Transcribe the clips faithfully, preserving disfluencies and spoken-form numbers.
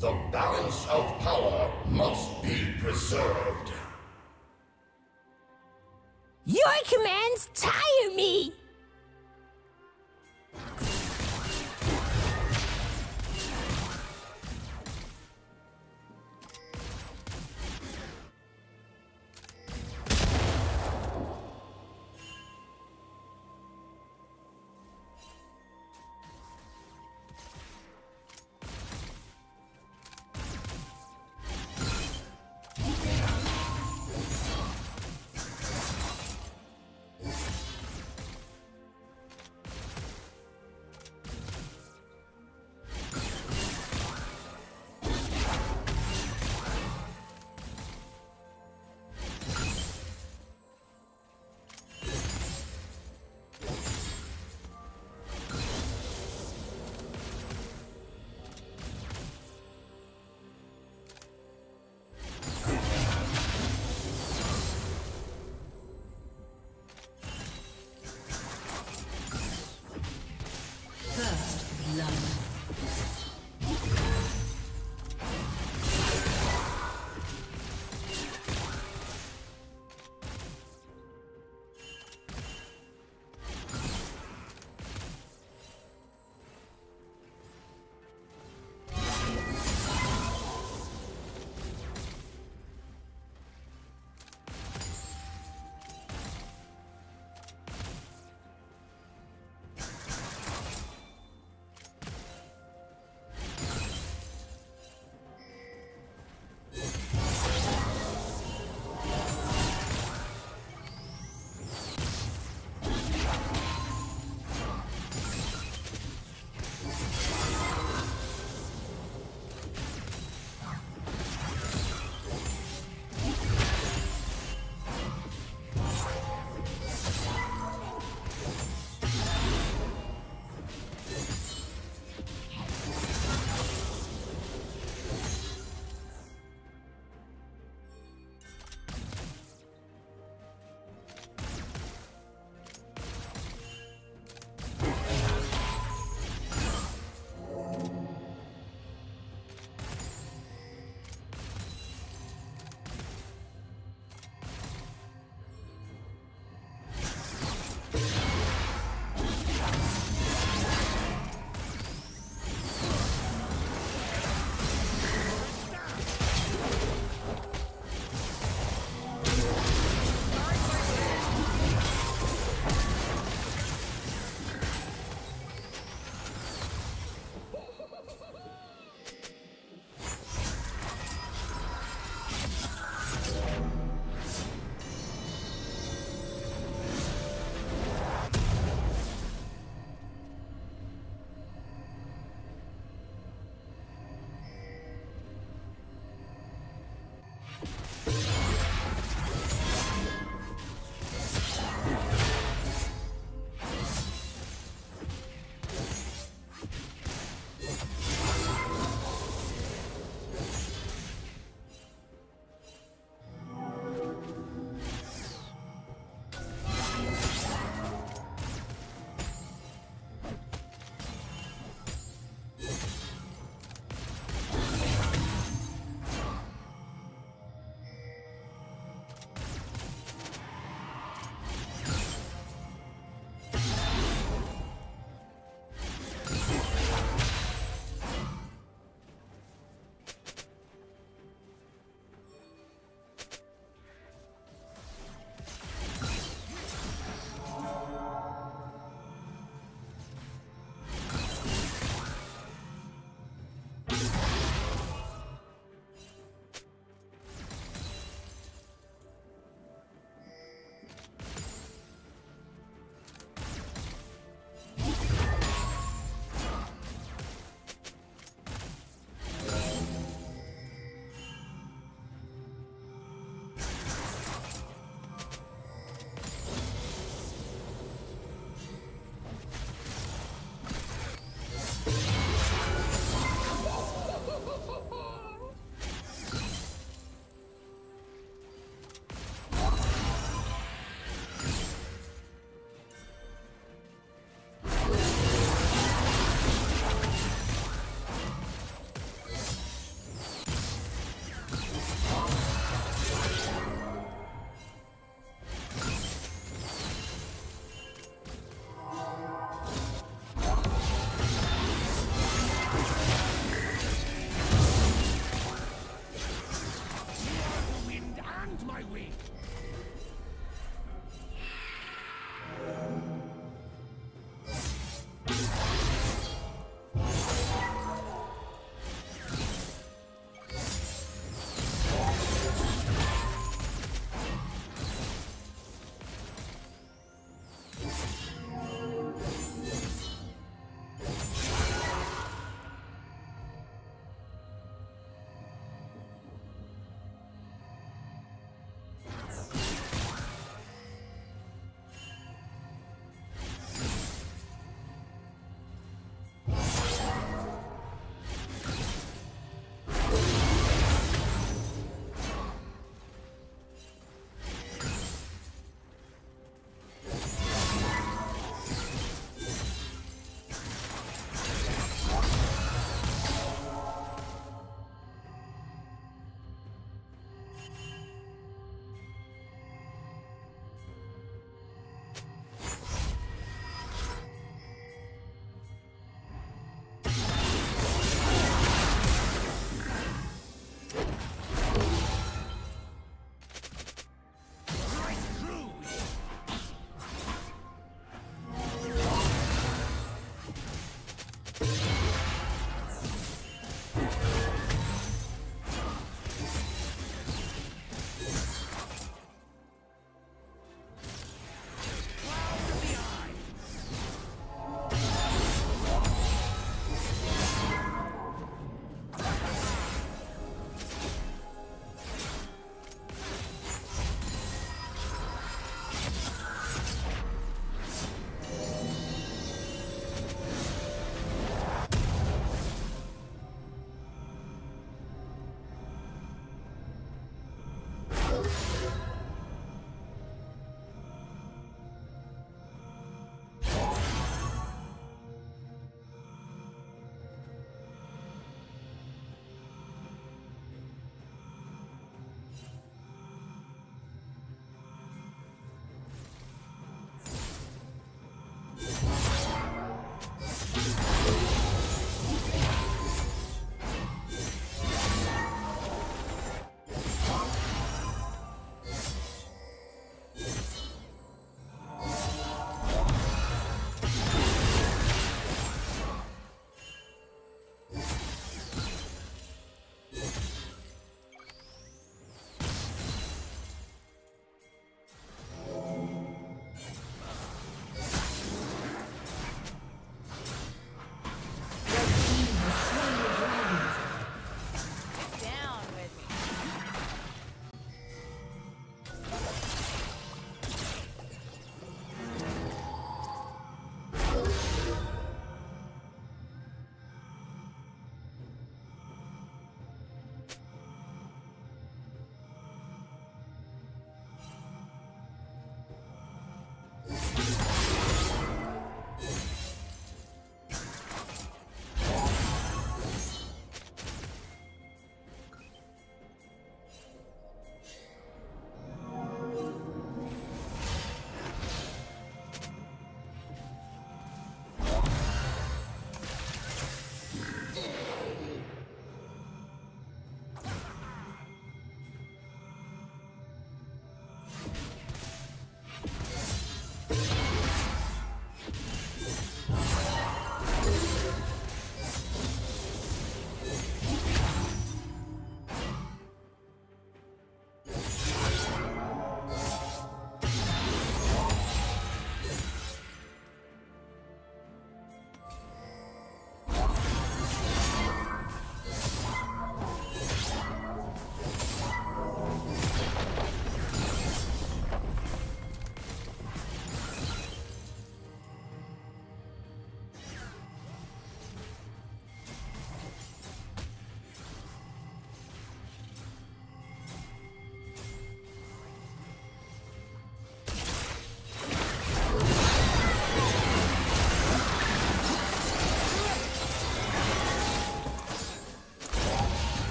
The balance of power must be preserved. Your commands tire me!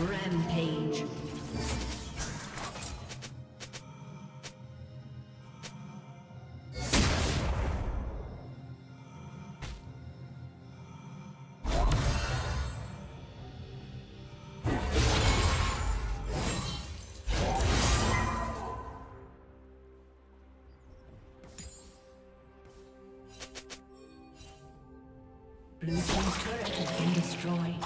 Rampage. Blue team's turret has been destroyed.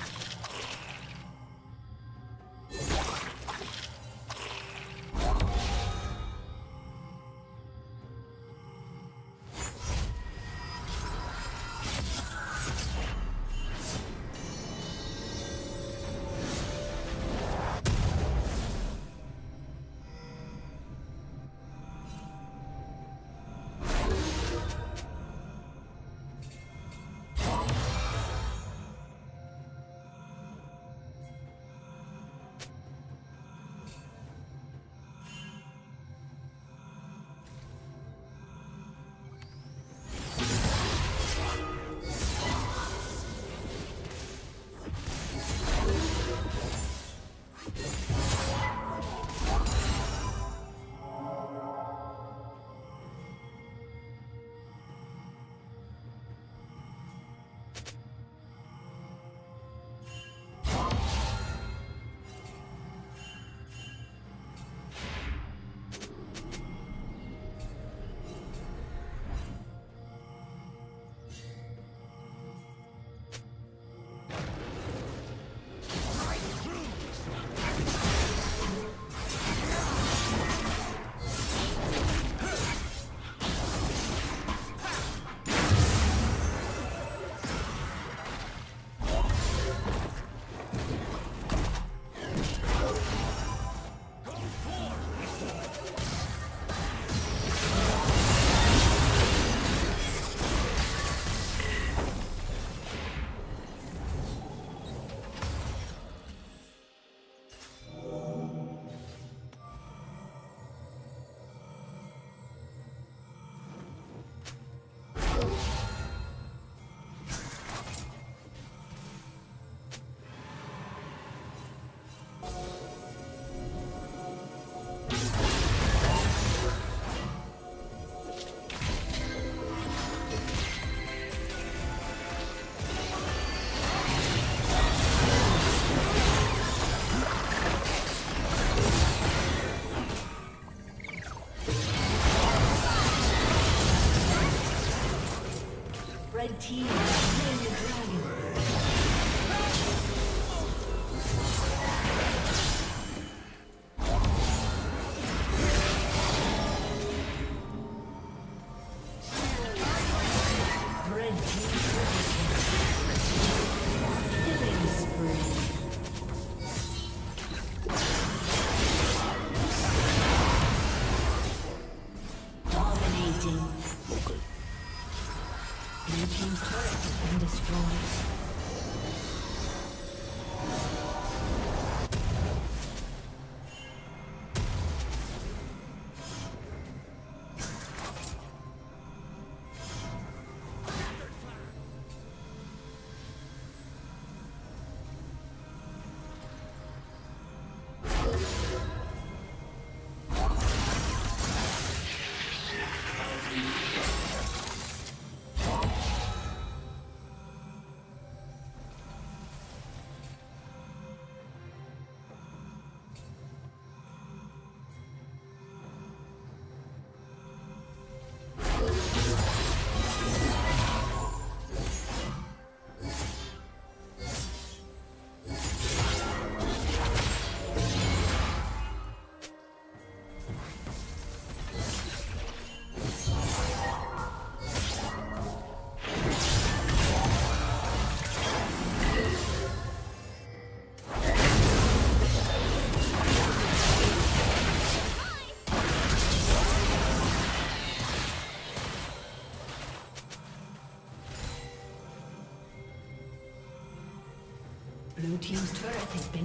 Red team slain the dragon. Red team killing spree. Dominating. Okay. Blue team's turret has been destroyed. Blue team's turret has been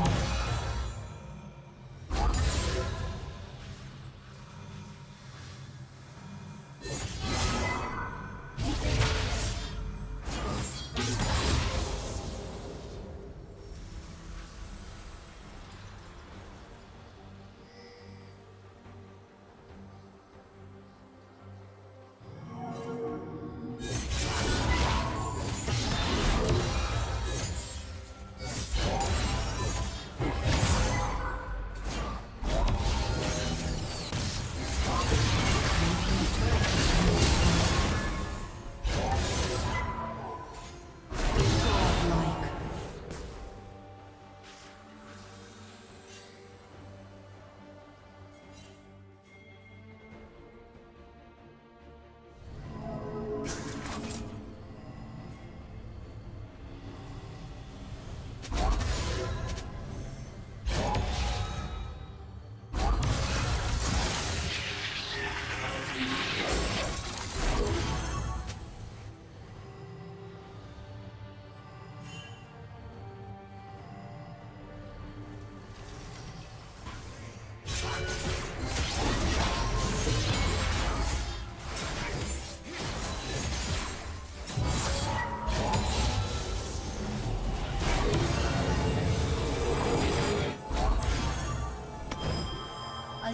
A